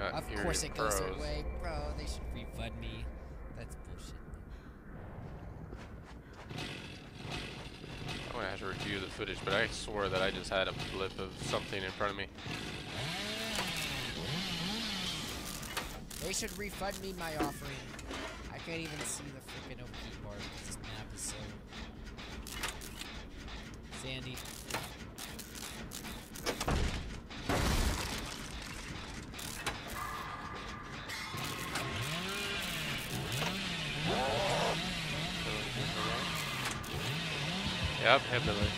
got of course it goes their way. Bro, they should refund me. That's bullshit. I'm gonna have to review the footage, but I swore that I just had a blip of something in front of me. They should refund me my offering. I can't even see the freaking OP bar because this map is so sandy. Yep, Hillbilly.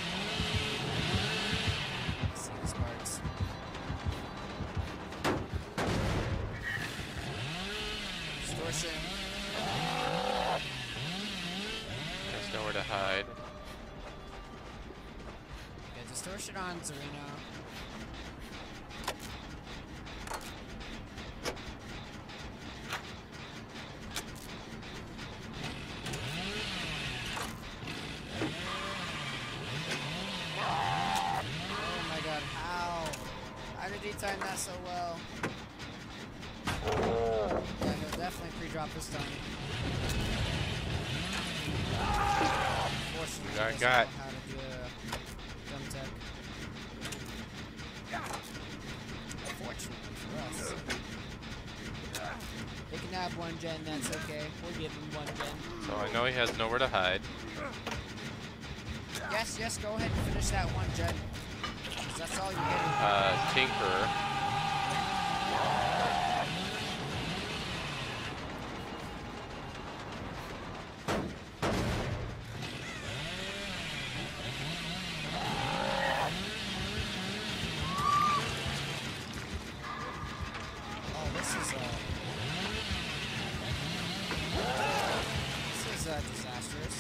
Distortion. There's nowhere to hide. Yeah, distortion on, Zarino. Time that so well. Yeah, he'll definitely pre-drop this time. Unfortunately, I got how to do a dumb tech. Unfortunately for us. They can have one gen, that's okay. We'll give him one gen. So I know he has nowhere to hide. Yes, yes, go ahead and finish that one gen. That's all you get. Tinker. Oh, this is disastrous.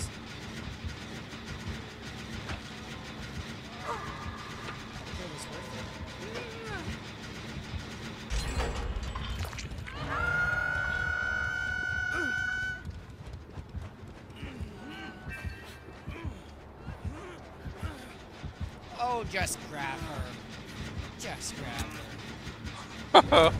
Oh, just grab her. Just grab her.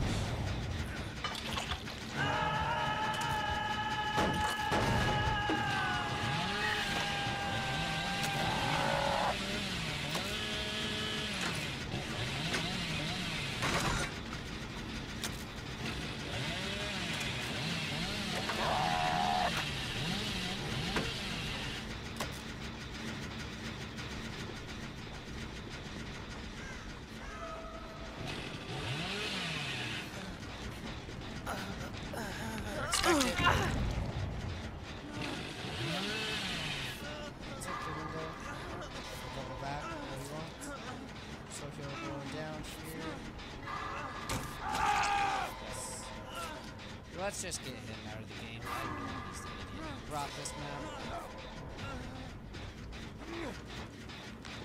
Let's just get him out of the game. I don't know if he's an idiot. Drop this man.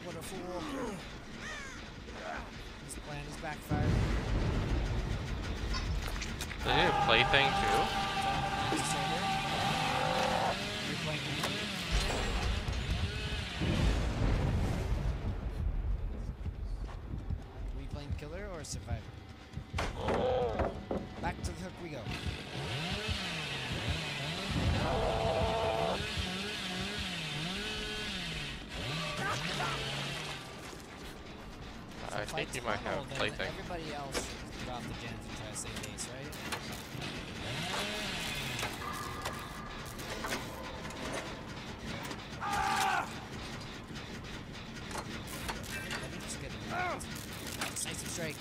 What a fool. His plan is backfired. Did he play thing too? You're playing killer? Are we playing killer or survivor? Back to the hook we go. I think you might have plaything. Everybody else dropped the gens and try to save base, right? Let me just get a nice and straight.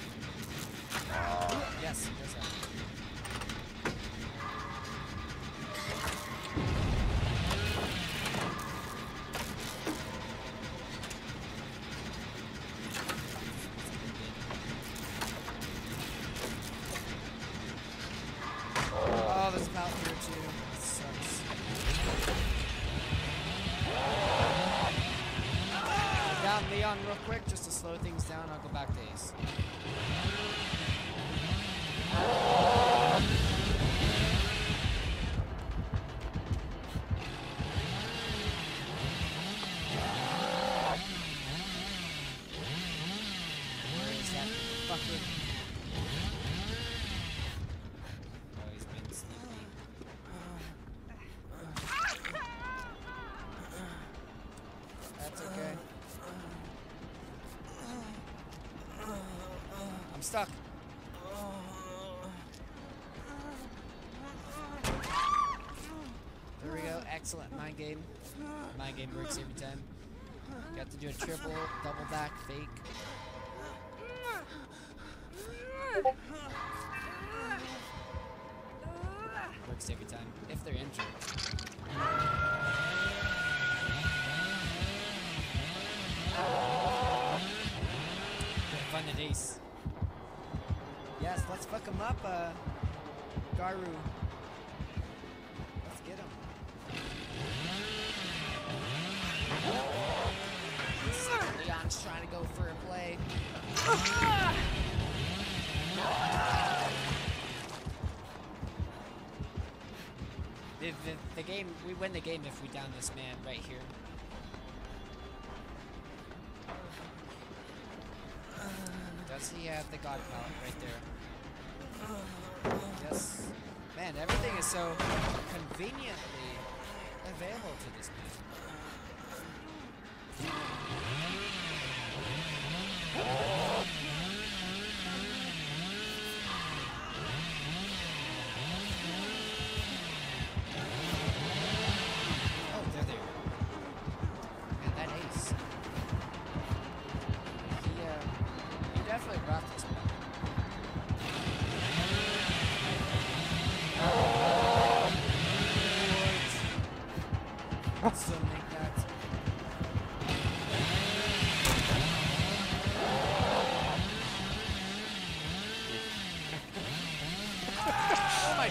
Yes, yes, sir. Leon real quick just to slow things down. I'll go back to Ace. Where is that fucker? stuck. There we go. Excellent. Mind game. Mind game works every time. Got to do a triple, double back, fake. Works every time, if they're injured. Fun to ace. Yes, let's fuck him up, Garu. Let's get him. Leon's trying to go for a play. The game, we win the game if we down this man right here. Does he have the god palette right there? Yes. Man, everything is so conveniently available to this man.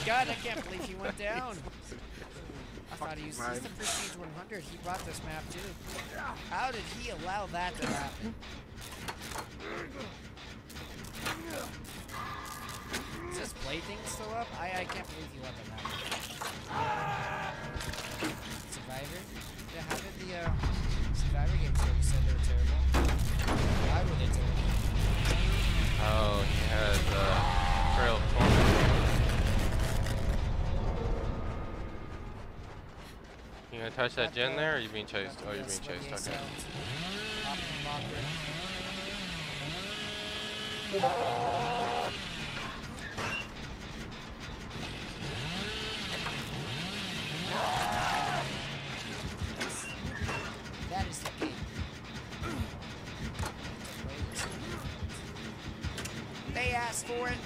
God, I can't believe he went down. I thought he was just the Prestige 100. He brought this map too. How did he allow that to happen? Is this plaything still up? I can't believe he let that happen. Survivor? Yeah, how did the Survivor games go? You said they were terrible. Why were they terrible? Oh, he had the trail torment. You gonna touch that gen there, or are you being chased? Oh, you're being chased, okay. That is the game. They asked for it.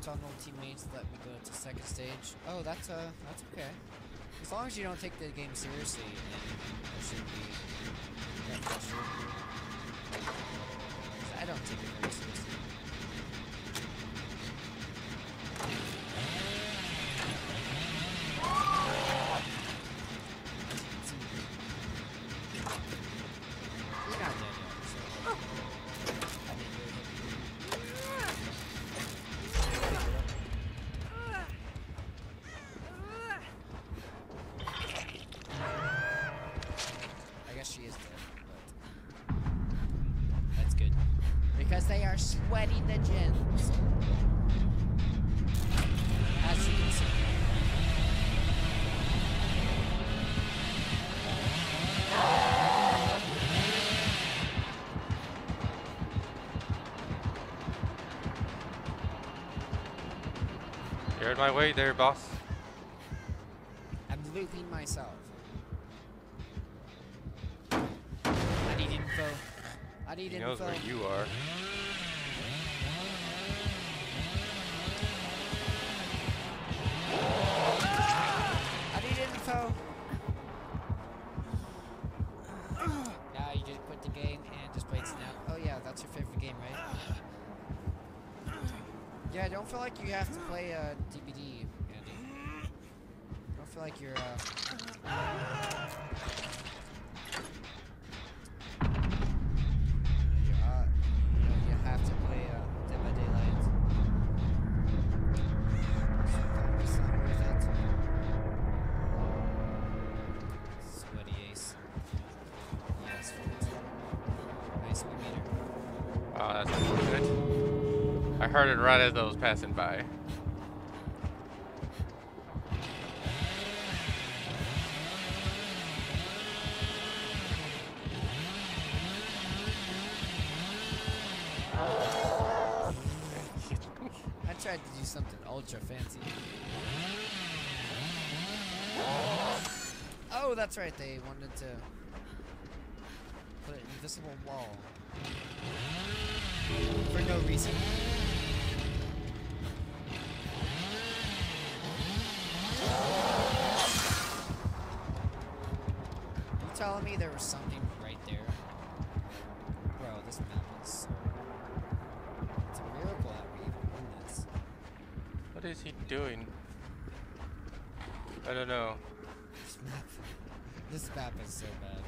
Tunnel teammates let me go to second stage. Oh, that's okay. As long as you don't take the game seriously, it should be that pressure. I don't take it very seriously. Sweaty the gens. As you can see. You're in my way there, boss. I'm looping myself. I need info. I need info. He knows where you are. I don't feel like you have to play DBD, Andy. I don't feel like you're you have to play Dead by Daylight. I heard it right as I was passing by. I tried to do something ultra fancy. Oh, that's right. They wanted to put an invisible wall for no reason. You telling me there was something right there? Bro, this map is so... It's a miracle that we even won this. What is he doing? I don't know. This map is so bad.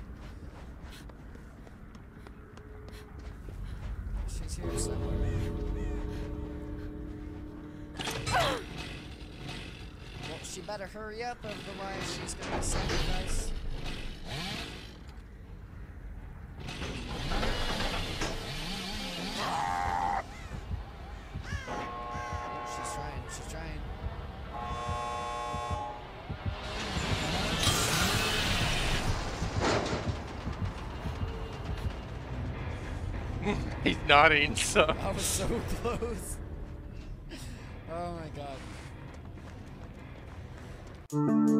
She's here somewhere. Well, she better hurry up, otherwise she's gonna be sacrificed. He's nodding, so. I was so close. Oh my god.